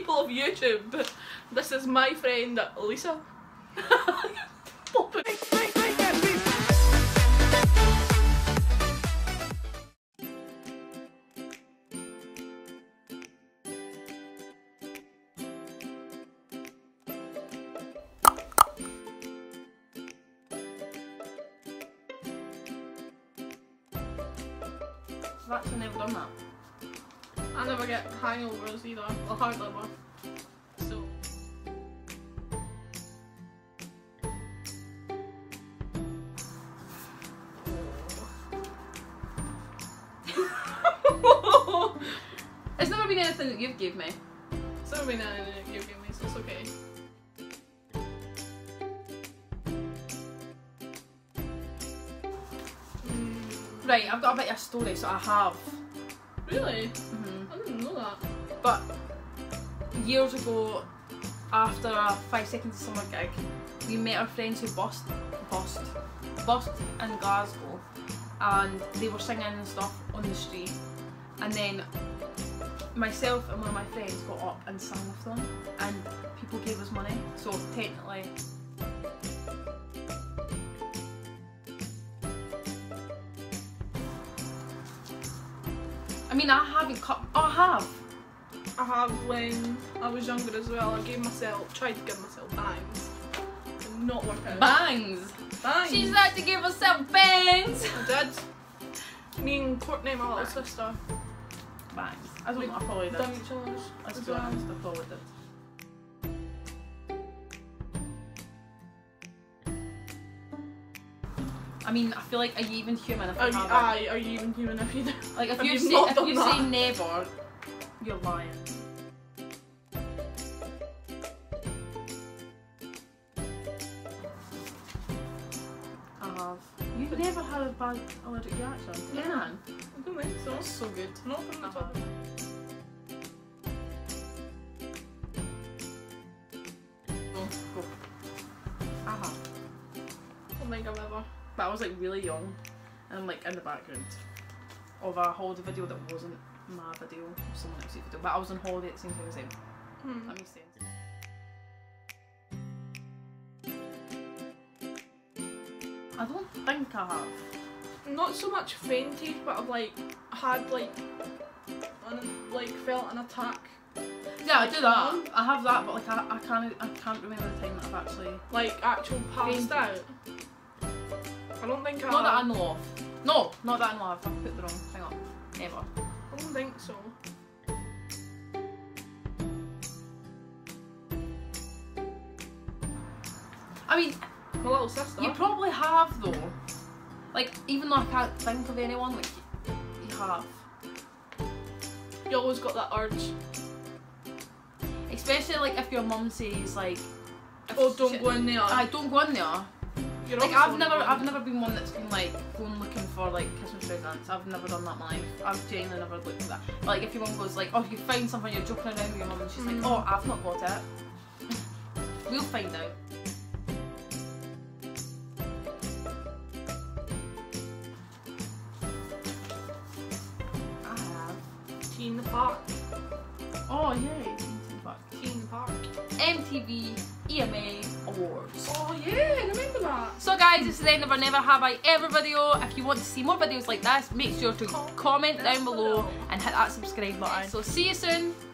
people of YouTube, this is my friend Lisa. That's I've never done that. I never get hangovers either, or hardly one. So it's never been anything that you've given me. It's never been anything that you've given me, so it's okay. Right, I've got a bit of a story, so I have. Really? Mm-hmm. I didn't know that. But years ago, after a 5 Seconds of Summer gig, we met our friends who bussed in Glasgow, and they were singing and stuff on the street. And then myself and one of my friends got up and sang with them, and people gave us money, so technically. I mean, I haven't cut. Oh, I have when I was younger as well. I tried to give myself bangs. It did not work out. Bangs? Bangs. She tried to give herself bangs. I did. Me and Courtney, my little sister. Bangs. I don't know what I probably did. Dummy challenge. Let's be honest, I probably did. I mean, I feel like, are you even human if I haven't? Aye, are you even human if you do? Like, if you say never, you're lying. I have. You've never had a bad allergic reaction? Yeah. Man. I don't think so. That's so good. Not from the top. Go. Aha. I don't think I've ever. But I was like really young, and I'm like in the background of a holiday video that wasn't my video, someone else's video. But I was on holiday at the same time as them. Hmm. That makes sense. I don't think I have. Not so much fainted, but I've like had like felt an attack. Yeah, I do that. I have that, but like I can't remember the time that I've actually like actual passed out. I don't think I. Not that I know of. No, not that I know of. I've put the wrong thing up. Never. I don't think so. I mean, my little sister. You probably have though. Like, even though I can't think of anyone, like you have. You always got that urge. Especially like if your mum says like, oh, don't go in there. I don't go in there. You're like I've never been one that's been like going looking for like Christmas presents. I've never done that in my life. I've genuinely never looked at that. But, like if your mum goes like, oh, you find something, you're joking around with your mum, and she's like, oh, I've not got it. We'll find out. I have Tea in the Park. Oh yeah, Tea in the Park. MTV EMA Awards. Oh yeah, I remember that. So guys, it's the end of our Never Have I Ever video. If you want to see more videos like this, make sure to comment down below and hit that subscribe button. So see you soon.